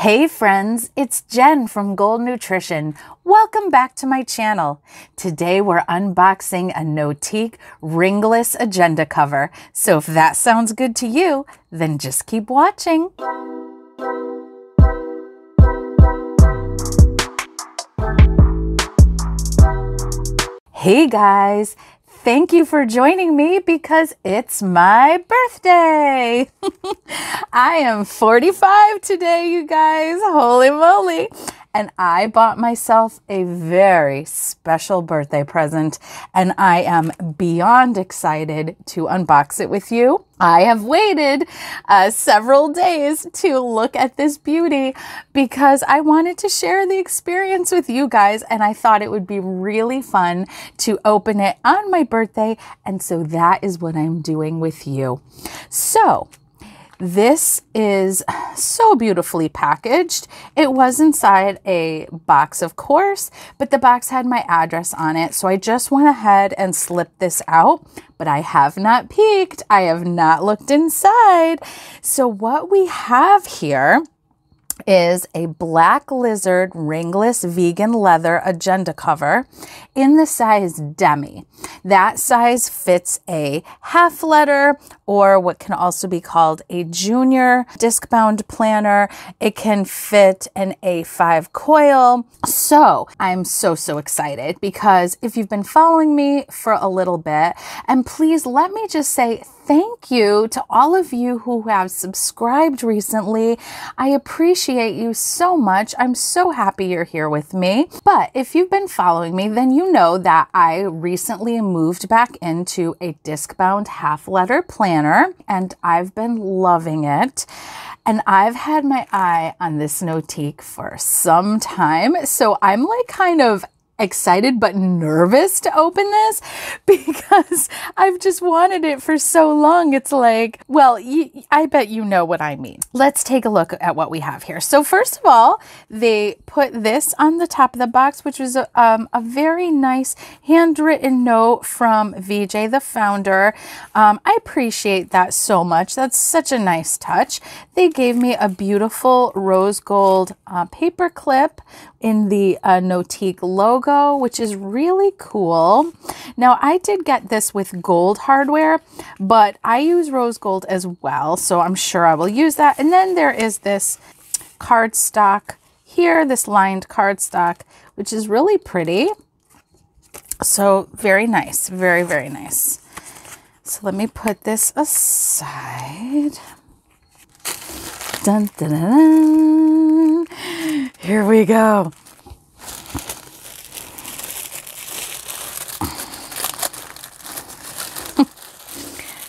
Hey friends, it's Jen from Goaled Nutrition. Welcome back to my channel. Today we're unboxing a NOTIQ ringless agenda cover. So if that sounds good to you, then just keep watching. Hey guys, thank you for joining me because it's my birthday. I am 45 today, you guys. Holy moly. And I bought myself a very special birthday present, and I am beyond excited to unbox it with you. I have waited several days to look at this beauty because I wanted to share the experience with you guys, and I thought it would be really fun to open it on my birthday, and so that is what I'm doing with you. So this is so beautifully packaged. It was inside a box, of course, but the box had my address on it, so I just went ahead and slipped this out, but I have not peeked. I have not looked inside. So what we have here is a black lizard ringless vegan leather agenda cover in the size Demi. That size fits a half letter, or what can also be called a junior disc bound planner. It can fit an A5 coil. So I'm so excited because if you've been following me for a little bit, and please let me just say thank you to all of you who have subscribed recently. I appreciate you so much. I'm so happy you're here with me. But if you've been following me, then you know that I recently moved back into a disc-bound half-letter planner, and I've been loving it. And I've had my eye on this NOTIQ for some time, so I'm like kind of excited but nervous to open this because I've just wanted it for so long. It's like, well, I bet you know what I mean. Let's take a look at what we have here. So first of all, they put this on the top of the box, which was a very nice handwritten note from VJ, the founder. I appreciate that so much. That's such a nice touch. They gave me a beautiful rose gold paper clip in the NOTIQ logo, which is really cool. Now, I did get this with gold hardware, but I use rose gold as well, so I'm sure I will use that. And then there is this cardstock here, this lined cardstock, which is really pretty. So very nice, very, very nice. So let me put this aside. Dun, dun, dun, dun. Here we go.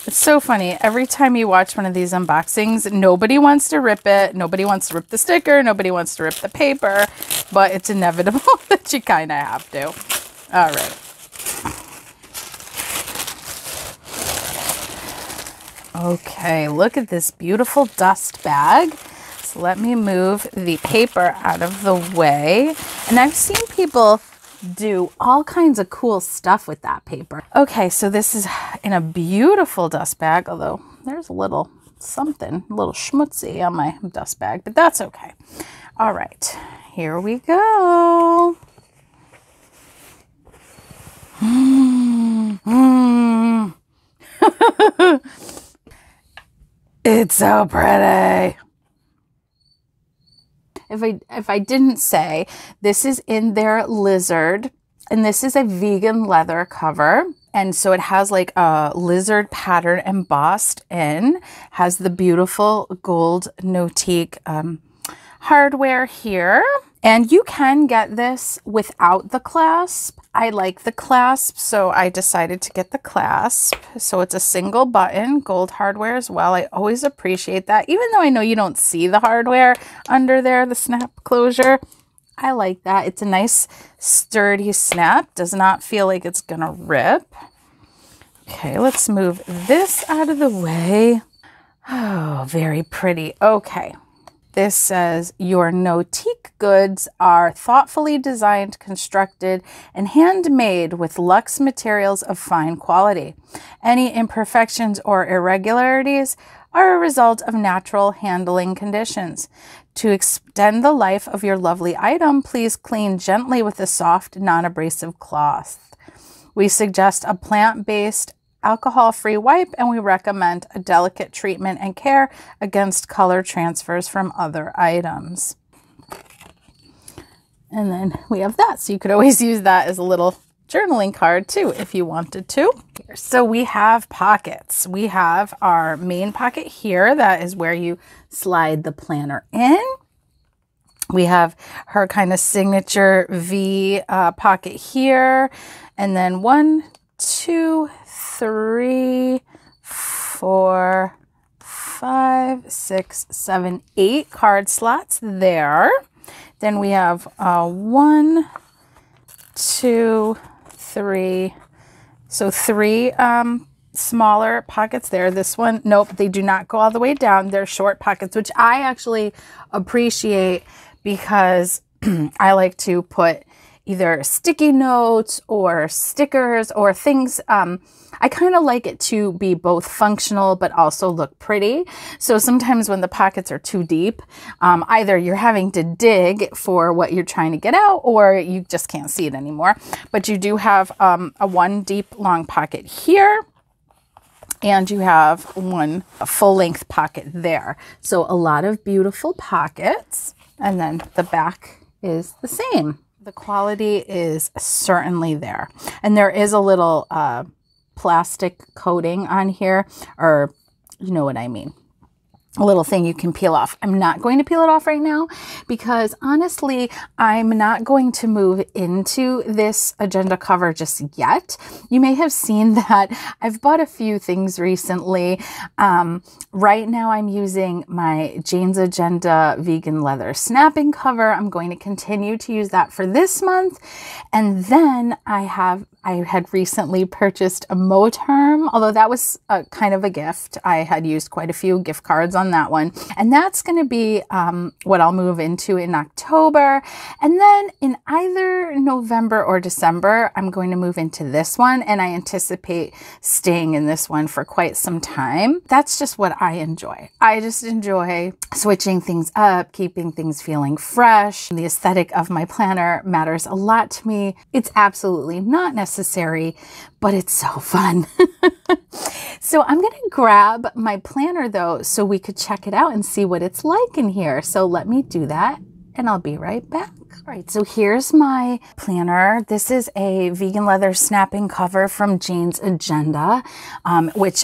It's so funny. Every time you watch one of these unboxings, nobody wants to rip it. Nobody wants to rip the sticker. Nobody wants to rip the paper, but it's inevitable that you kind of have to. All right. Okay. Look at this beautiful dust bag. So let me move the paper out of the way. And I've seen people do all kinds of cool stuff with that paper. Okay, so this is in a beautiful dust bag, although there's a little something, a little schmutzy on my dust bag, but that's okay. All right, here we go. It's so pretty. If I didn't say, this is in their lizard, and this is a vegan leather cover. And so it has like a lizard pattern embossed in, has the beautiful gold NOTIQ hardware here. And you can get this without the clasp. I like the clasp, so I decided to get the clasp. So it's a single button, gold hardware as well. I always appreciate that. Even though I know you don't see the hardware under there, the snap closure, I like that. It's a nice sturdy snap. Does not feel like it's gonna rip. Okay, let's move this out of the way. Oh, very pretty. Okay. This says, your NOTIQ goods are thoughtfully designed, constructed, and handmade with luxe materials of fine quality. Any imperfections or irregularities are a result of natural handling conditions. To extend the life of your lovely item, please clean gently with a soft, non-abrasive cloth. We suggest a plant-based, alcohol-free wipe, and we recommend a delicate treatment and care against color transfers from other items. And then we have that, so you could always use that as a little journaling card too if you wanted to. So we have pockets. We have our main pocket here. That is where you slide the planner in. We have her kind of signature V pocket here. And then 1, 2, 3, 4, 5, 6, 7, 8 card slots there. Then we have 1, 2, 3, so 3 smaller pockets there. This one, nope, they do not go all the way down. They're short pockets, which I actually appreciate because I like to put either sticky notes or stickers or things. I kind of like it to be both functional but also look pretty. So sometimes when the pockets are too deep, either you're having to dig for what you're trying to get out or you just can't see it anymore. But you do have a 1 deep long pocket here. And you have 1 full length pocket there. So a lot of beautiful pockets. And then the back is the same. The quality is certainly there. And there is a little plastic coating on here, or you know what I mean, a little thing you can peel off. I'm not going to peel it off right now because honestly, I'm not going to move into this agenda cover just yet. You may have seen that I've bought a few things recently. Right now I'm using my Jane's Agenda vegan leather snapping cover. I'm going to continue to use that for this month. And then I had recently purchased a MoTerm, although that was kind of a gift. I had used quite a few gift cards on that one. And that's going to be what I'll move into in October. And then in either November or December, I'm going to move into this one. And I anticipate staying in this one for quite some time. That's just what I enjoy. I just enjoy switching things up, keeping things feeling fresh. The aesthetic of my planner matters a lot to me. It's absolutely not necessary, but it's so fun. So I'm going to grab my planner though, so we could check it out and see what it's like in here. So let me do that and I'll be right back. All right, so here's my planner. This is a vegan leather snapping cover from Jane's Agenda, which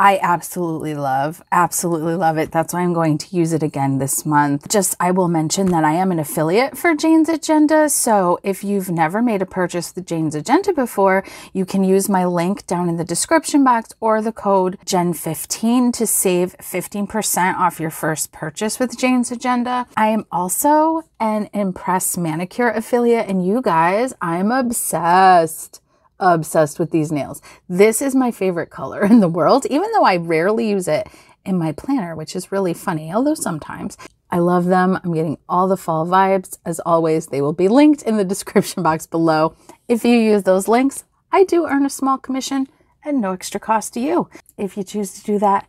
I absolutely love it. That's why I'm going to use it again this month. Just, I will mention that I am an affiliate for Jane's Agenda. So if you've never made a purchase with Jane's Agenda before, you can use my link down in the description box or the code Jenn15 to save 15% off your first purchase with Jane's Agenda. I am also an Impress Manicure affiliate, and you guys, I'm obsessed with these nails. This is my favorite color in the world, even though I rarely use it in my planner, which is really funny, although sometimes. I love them. I'm getting all the fall vibes. As always, they will be linked in the description box below. If you use those links, I do earn a small commission and no extra cost to you. If you choose to do that,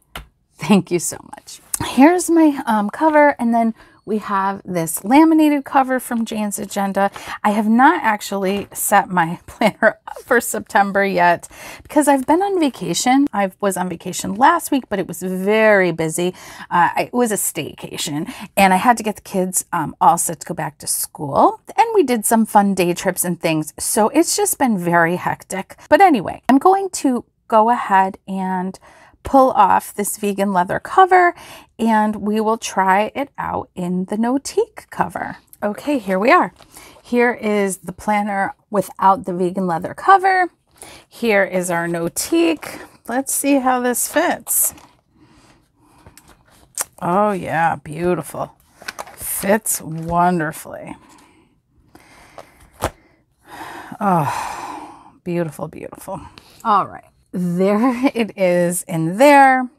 thank you so much. Here's my cover, and then we have this laminated cover from Jane's Agenda. I have not actually set my planner up for September yet because I've been on vacation. I was on vacation last week, but it was very busy. It was a staycation and I had to get the kids all set to go back to school. And we did some fun day trips and things. So it's just been very hectic. But anyway, I'm going to go ahead and pull off this vegan leather cover and we will try it out in the NOTIQ cover. Okay, here we are. Here is the planner without the vegan leather cover. Here is our NOTIQ. Let's see how this fits. Oh yeah, beautiful. Fits wonderfully. Oh, beautiful, beautiful. All right. There it is in there.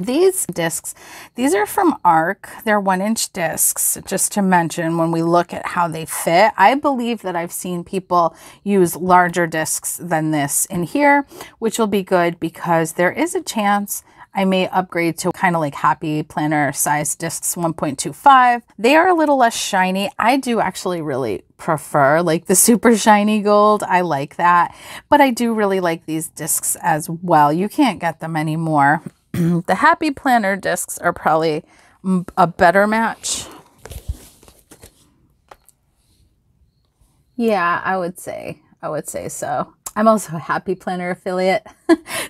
These discs, these are from Arc. They're 1-inch discs, just to mention when we look at how they fit. I believe that I've seen people use larger discs than this in here, which will be good because there is a chance I may upgrade to kind of like Happy Planner size discs 1.25. They are a little less shiny. I do actually really prefer like the super shiny gold. I like that, but I do really like these discs as well. You can't get them anymore. The Happy Planner discs are probably a better match. Yeah, I would say so. I'm also a Happy Planner affiliate,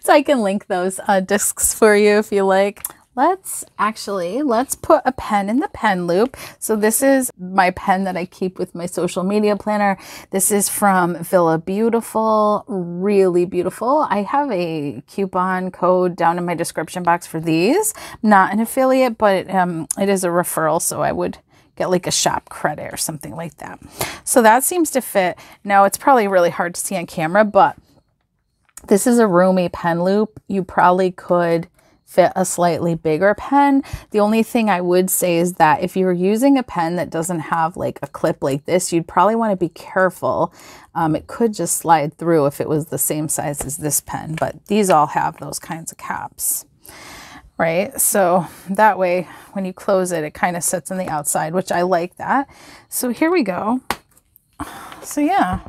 so I can link those discs for you if you like. Let's put a pen in the pen loop. So this is my pen that I keep with my social media planner. This is from Villa Beautiful, really beautiful. I have a coupon code down in my description box for these. Not an affiliate, but it is a referral, so I would get like a shop credit or something like that. So that seems to fit. Now it's probably really hard to see on camera, but this is a roomy pen loop. You probably could fit a slightly bigger pen. The only thing I would say is that if you're using a pen that doesn't have like a clip like this, you'd probably want to be careful. It could just slide through if it was the same size as this pen, but these all have those kinds of caps. Right? So that way, when you close it, it kind of sits on the outside, which I like that. So here we go. So yeah,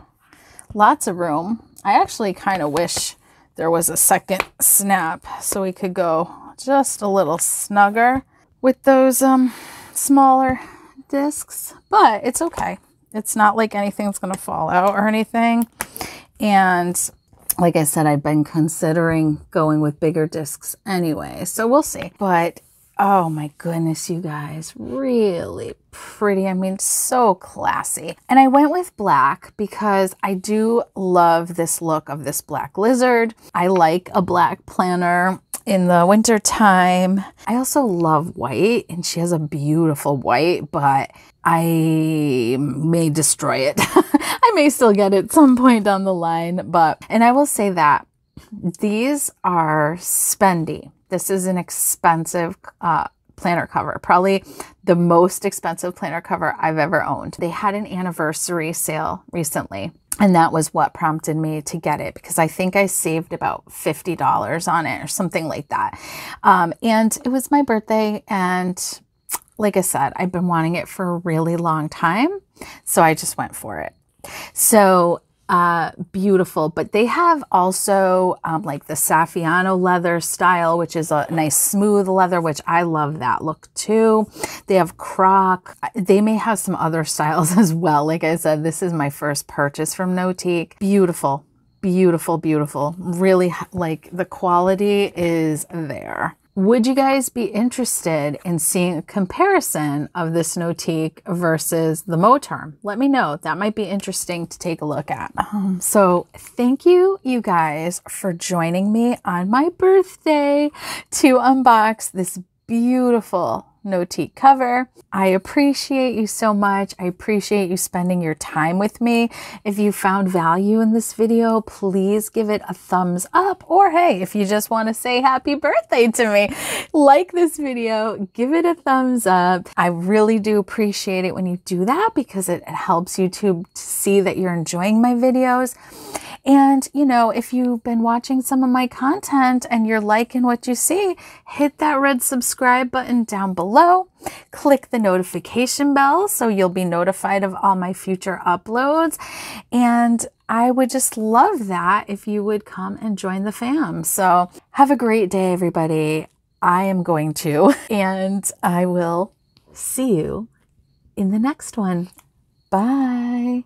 lots of room. I actually kind of wish there was a second snap so we could go just a little snugger with those smaller discs, but it's okay. It's not like anything's going to fall out or anything. And like I said, I've been considering going with bigger discs anyway, so we'll see. But oh my goodness, you guys, really pretty. I mean, so classy. And I went with black because I do love this look of this black lizard. I like a black planner in the winter time. I also love white, and she has a beautiful white, but I may destroy it. I may still get it some point down the line, but, and I will say that these are spendy. This is an expensive planner cover, probably the most expensive planner cover I've ever owned. They had an anniversary sale recently, and that was what prompted me to get it, because I think I saved about $50 on it or something like that. And it was my birthday, and like I said, I've been wanting it for a really long time, so I just went for it. So beautiful, but they have also like the Saffiano leather style, which is a nice smooth leather, which I love that look too. They have croc. They may have some other styles as well. Like I said, this is my first purchase from NOTIQ. Beautiful, beautiful, beautiful. Really, like, the quality is there. Would you guys be interested in seeing a comparison of this NOTIQ versus the MoTerm? Let me know. That might be interesting to take a look at. So thank you, you guys, for joining me on my birthday to unbox this beautiful NOTIQ cover. I appreciate you so much. I appreciate you spending your time with me. If you found value in this video, please give it a thumbs up, or hey, if you just want to say happy birthday to me, like this video, give it a thumbs up. I really do appreciate it when you do that, because it helps YouTube to see that you're enjoying my videos. And, you know, if you've been watching some of my content and you're liking what you see, hit that red subscribe button down below. Click the notification bell so you'll be notified of all my future uploads. And I would just love that if you would come and join the fam. So have a great day, everybody. I am going to, and I will see you in the next one. Bye.